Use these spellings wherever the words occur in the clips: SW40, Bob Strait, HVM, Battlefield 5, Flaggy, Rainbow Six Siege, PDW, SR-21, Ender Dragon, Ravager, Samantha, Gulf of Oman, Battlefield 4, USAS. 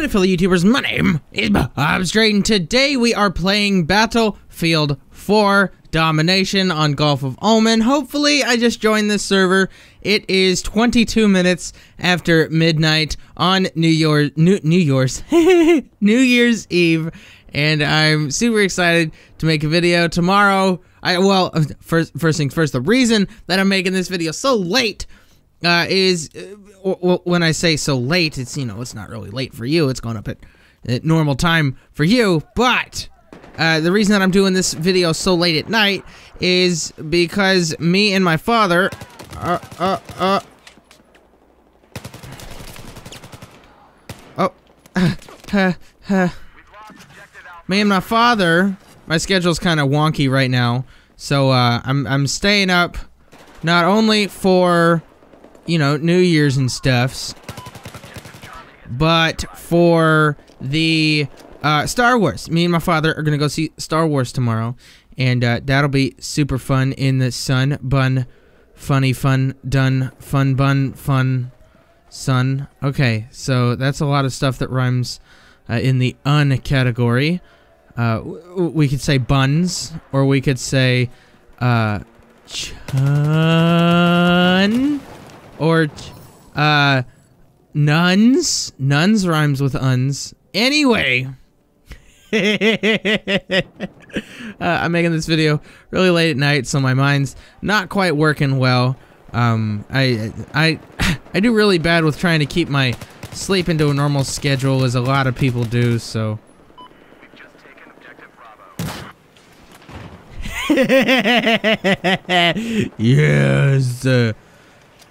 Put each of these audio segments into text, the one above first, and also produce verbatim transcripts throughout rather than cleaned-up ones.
Hi fellow YouTubers, my name is Bob Strait, and today we are playing Battlefield four Domination on Gulf of Oman. Hopefully, I just joined this server. It is twenty-two minutes after midnight on New Year's, New, New Year's, New Year's Eve, and I'm super excited to make a video tomorrow. I well, first, first things first, the reason that I'm making this video so late Uh, is, uh, well, when I say so late, it's, you know, it's not really late for you, it's going up at, at normal time for you, but, uh, the reason that I'm doing this video so late at night is because me and my father, uh, uh, uh, oh, uh, uh, uh. me and my father, my schedule's kind of wonky right now, so, uh, I'm, I'm staying up, not only for, you know, New Year's and stuffs, but for the uh, Star Wars. Me and my father are gonna go see Star Wars tomorrow, and uh, that'll be super fun in the sun bun, funny fun done fun bun fun sun. Okay, so that's a lot of stuff that rhymes uh, in the un category. Uh, we could say buns, or we could say uh, chun. Or, uh, nuns? Nuns rhymes with uns. Anyway! uh, I'm making this video really late at night, so my mind's not quite working well. Um, I, I, I do really bad with trying to keep my sleep into a normal schedule, as a lot of people do, so. We've just taken objective Bravo. Yes! Uh,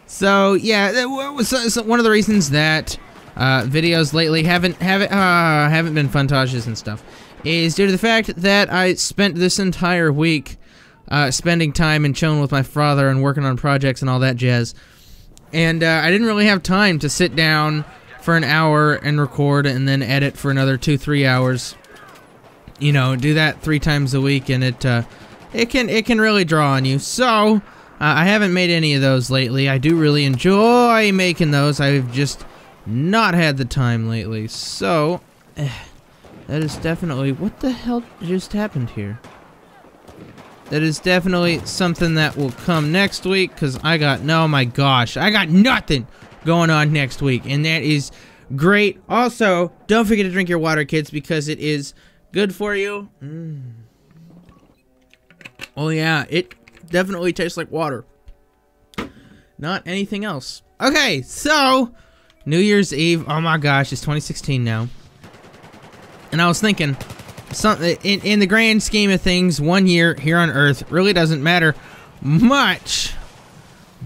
So yeah, that was one of the reasons that uh, videos lately haven't haven't uh, haven't been funtages and stuff, is due to the fact that I spent this entire week uh, spending time and chilling with my father and working on projects and all that jazz, and uh, I didn't really have time to sit down for an hour and record and then edit for another two three hours. You know, do that three times a week, and it uh, it can it can really draw on you. So. Uh, I haven't made any of those lately. I do really enjoy making those. I've just not had the time lately. So, eh, that is definitely... What the hell just happened here? That is definitely something that will come next week, because I got... No, my gosh. I got nothing going on next week, and that is great. Also, don't forget to drink your water, kids, because it is good for you. Mm. Oh, yeah. It... definitely tastes like water, not anything else. Okay, so New Year's Eve, oh my gosh, it's twenty sixteen now, and I was thinking something in, in the grand scheme of things, one year here on Earth really doesn't matter much,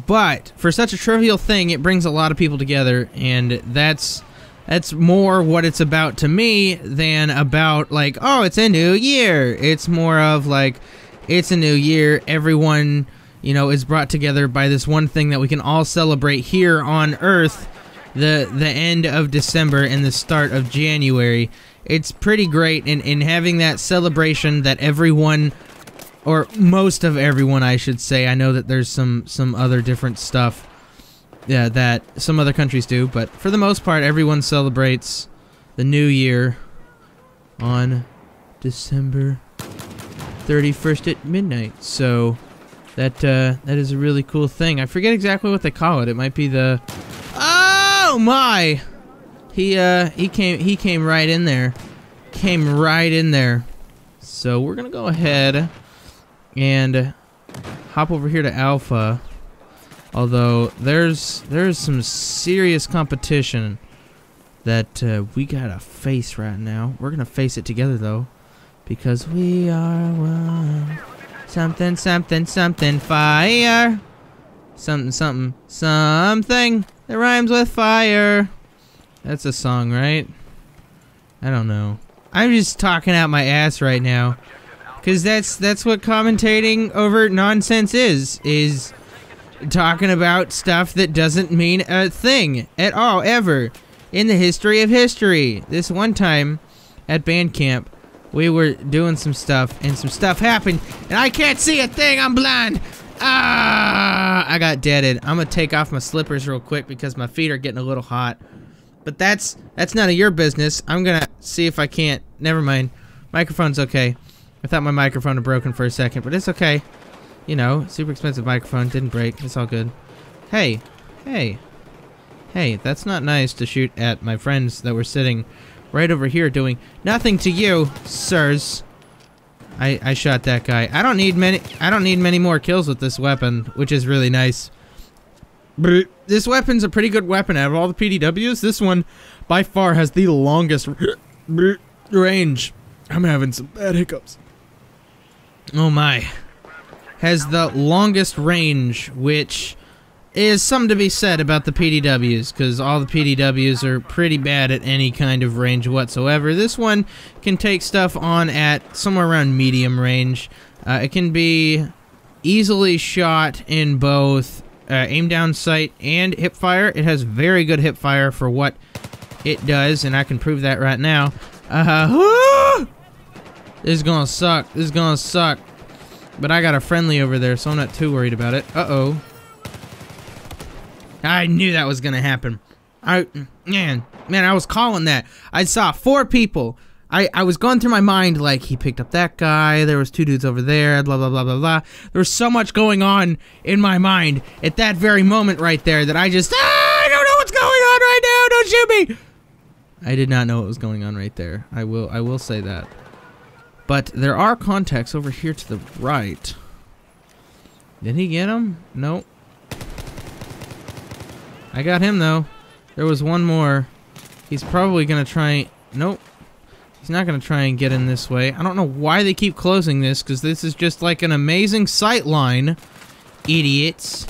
but for such a trivial thing it brings a lot of people together, and that's that's more what it's about to me than about like, oh, it's a new year. It's more of like, it's a new year, everyone, you know, is brought together by this one thing that we can all celebrate here on Earth, the the end of December and the start of January. It's pretty great, and, and having that celebration that everyone, or most of everyone I should say, I know that there's some, some other different stuff yeah, that some other countries do, but for the most part everyone celebrates the new year on December thirty-first at midnight, so that uh, that is a really cool thing. I forget exactly what they call it. It might be the... Oh my! He uh he came he came right in there, came right in there. So we're gonna go ahead and hop over here to Alpha. Although there's there's some serious competition that uh, we gotta face right now. We're gonna face it together though. Because we are one. Something, something, something, fire. Something, something, something that rhymes with fire. That's a song, right? I don't know. I'm just talking out my ass right now. Because that's, that's what commentating over nonsense is. Is talking about stuff that doesn't mean a thing at all, ever. In the history of history. This one time at band camp, we were doing some stuff, and some stuff happened, and I can't see a thing, I'm blind! Ah! I got deaded. I'm gonna take off my slippers real quick because my feet are getting a little hot. But that's that's none of your business. I'm gonna see if I can't. Never mind. Microphone's okay. I thought my microphone had broken for a second, but it's okay. You know, super expensive microphone. Didn't break. It's all good. Hey. Hey. Hey, that's not nice to shoot at my friends that were sitting right over here doing nothing to you, sirs. I, I shot that guy. I don't need many I don't need many more kills with this weapon, which is really nice. This weapon's a pretty good weapon. Out of all the P D Ws, this one by far has the longest range. I'm having some bad hiccups. Oh my. Has the longest range, which is something to be said about the P D Ws, because all the P D Ws are pretty bad at any kind of range whatsoever. This one can take stuff on at somewhere around medium range. Uh, it can be easily shot in both uh, aim down sight and hip fire. It has very good hip fire for what it does, and I can prove that right now. Uh, this is gonna suck. This is gonna suck. But I got a friendly over there, so I'm not too worried about it. Uh-oh. I knew that was gonna happen. I man, man, I was calling that. I saw four people. I, I was going through my mind like, he picked up that guy, there was two dudes over there, blah, blah, blah, blah, blah. There was so much going on in my mind at that very moment right there that I just, ah, I don't know what's going on right now, don't shoot me! I did not know what was going on right there. I will, I will say that. But there are contacts over here to the right. Did he get him? Nope. I got him though. There was one more. He's probably gonna try. Nope. He's not gonna try and get in this way. I don't know why they keep closing this, because this is just like an amazing sight line. Idiots.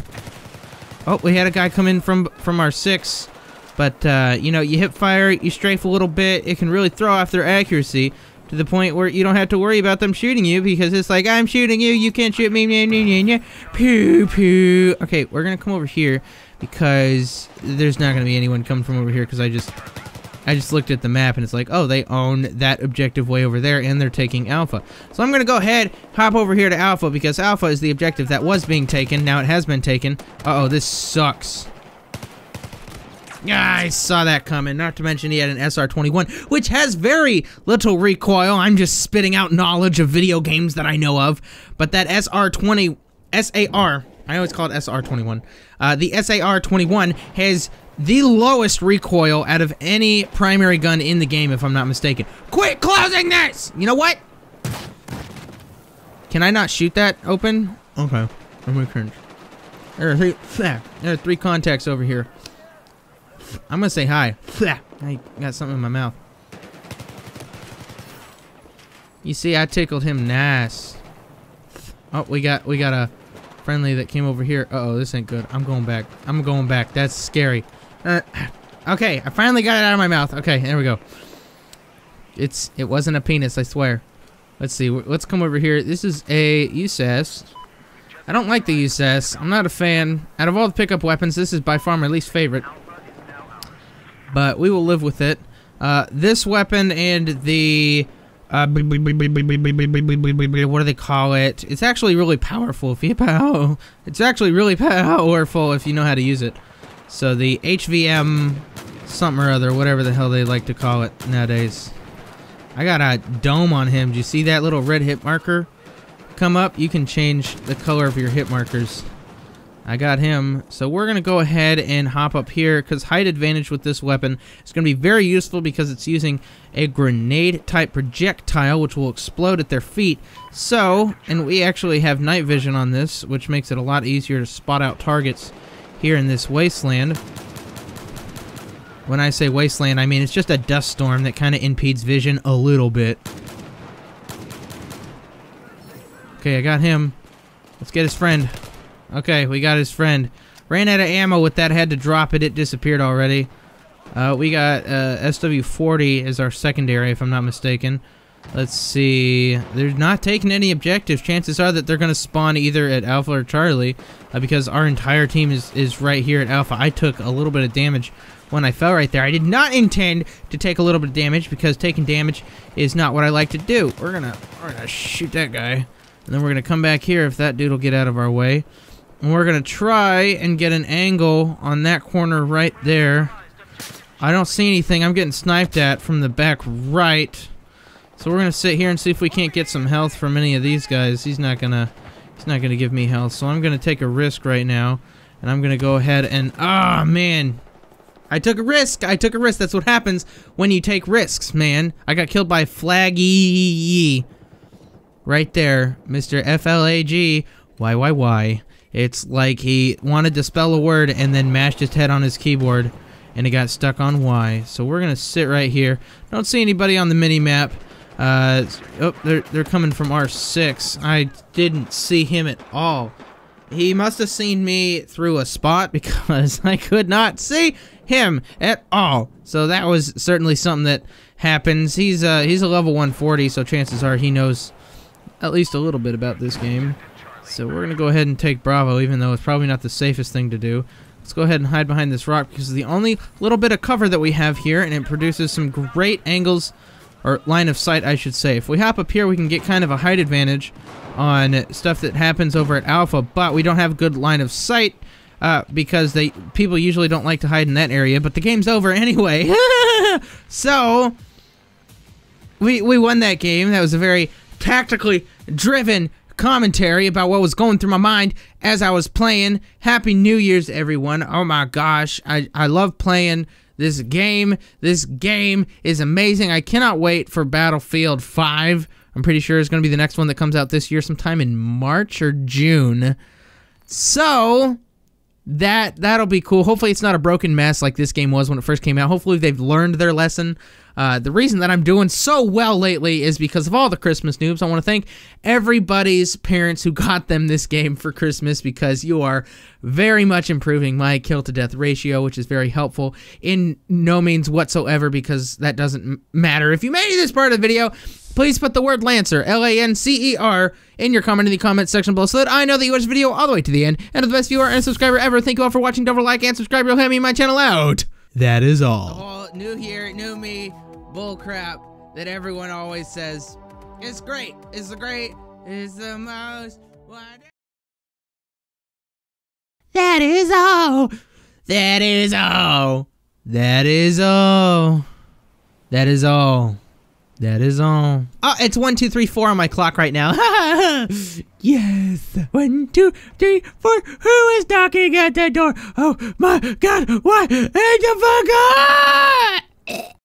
Oh, we had a guy come in from from our six, but uh, you know, you hip fire, you strafe a little bit. It can really throw off their accuracy to the point where you don't have to worry about them shooting you, because it's like, I'm shooting you, you can't shoot me. Nah, nah, nah, nah. Pew pew. Okay, we're gonna come over here, because there's not going to be anyone coming from over here, because I just I just looked at the map and it's like, oh, they own that objective way over there and they're taking Alpha. So I'm going to go ahead, hop over here to Alpha, because Alpha is the objective that was being taken. Now it has been taken. Uh-oh, this sucks. I saw that coming. Not to mention he had an S R twenty-one, which has very little recoil. I'm just spitting out knowledge of video games that I know of. But that S R twenty, S A R, I always call it S R twenty-one. Uh, the S A R twenty-one has the lowest recoil out of any primary gun in the game, if I'm not mistaken. Quit closing this! You know what? Can I not shoot that open? Okay. I'm gonna cringe. There are three, there are three contacts over here. I'm gonna say hi. I got something in my mouth. You see, I tickled him nice. Oh, we got, we got a friendly that came over here. Uh-oh, this ain't good. I'm going back. I'm going back. That's scary. Uh, okay, I finally got it out of my mouth. Okay, there we go. It's It wasn't a penis, I swear. Let's see. Let's come over here. This is a U S A S. I don't like the U S A S. I'm not a fan. Out of all the pickup weapons, this is by far my least favorite. But we will live with it. Uh, this weapon and the... Uh, what do they call it? It's actually really powerful if you pow. It's actually really powerful if you know how to use it. So the H V M something or other, whatever the hell they like to call it nowadays. I got a dome on him. Do you see that little red hit marker come up? You can change the color of your hit markers. I got him. So we're going to go ahead and hop up here, because height advantage with this weapon is going to be very useful, because it's using a grenade-type projectile, which will explode at their feet. So, and we actually have night vision on this, which makes it a lot easier to spot out targets here in this wasteland. When I say wasteland, I mean it's just a dust storm that kind of impedes vision a little bit. Okay, I got him. Let's get his friend. Okay, we got his friend. Ran out of ammo with that, had to drop it. It disappeared already. Uh, we got uh, S W forty as our secondary, if I'm not mistaken. Let's see. They're not taking any objectives. Chances are that they're going to spawn either at Alpha or Charlie, uh, because our entire team is, is right here at Alpha. I took a little bit of damage when I fell right there. I did not intend to take a little bit of damage, because taking damage is not what I like to do. We're gonna, we're gonna shoot that guy, and then we're going to come back here if that dude will get out of our way. And we're going to try and get an angle on that corner right there. I don't see anything. I'm getting sniped at from the back right. So we're gonna sit here and see if we can't get some health from any of these guys. He's not gonna he's not gonna give me health, so I'm gonna take a risk right now. And I'm gonna go ahead and ah, man. I took a risk. I took a risk. That's what happens when you take risks, man. I got killed by Flaggy. Right there, Mister F L A G. Why, why, why? It's like he wanted to spell a word and then mashed his head on his keyboard. And it got stuck on Y. So we're gonna sit right here. Don't see anybody on the mini-map. Uh, oh, they're, they're coming from R six. I didn't see him at all. He must have seen me through a spot because I could not see him at all. So that was certainly something that happens. He's uh, he's a level one forty, so chances are he knows at least a little bit about this game. So we're gonna go ahead and take Bravo, even though it's probably not the safest thing to do. Let's go ahead and hide behind this rock because it's the only little bit of cover that we have here, and it produces some great angles, or line of sight, I should say. If we hop up here, we can get kind of a height advantage on stuff that happens over at Alpha, but we don't have good line of sight uh, because they people usually don't like to hide in that area, but the game's over anyway. So, we, we won that game. That was a very tactically driven commentary about what was going through my mind as I was playing. Happy New Year's, everyone. Oh my gosh, I, I love playing this game. This game is amazing. I cannot wait for Battlefield five. I'm pretty sure it's going to be the next one that comes out this year sometime in March or June. So, that, that'll be cool. Hopefully it's not a broken mess like this game was when it first came out. Hopefully they've learned their lesson. Uh, the reason that I'm doing so well lately is because of all the Christmas noobs. I want to thank everybody's parents who got them this game for Christmas because you are very much improving my kill-to-death ratio, which is very helpful in no means whatsoever because that doesn't matter. If you made it this part of the video, please put the word Lancer, L A N C E R, in your comment in the comment section below so that I know that you watched the video all the way to the end and are the best viewer and subscriber ever. Thank you all for watching. Don't forget to like and subscribe. You'll have me and my channel out. That is all. Oh, new here, new me, bullcrap that everyone always says. It's great. It's the great. It's the most. That is all. That is all. That is all. That is all. That is all. Oh, it's one, two, three, four on my clock right now. Yes. One, two, three, four. Who is knocking at the door? Oh my God! Why in the fuck?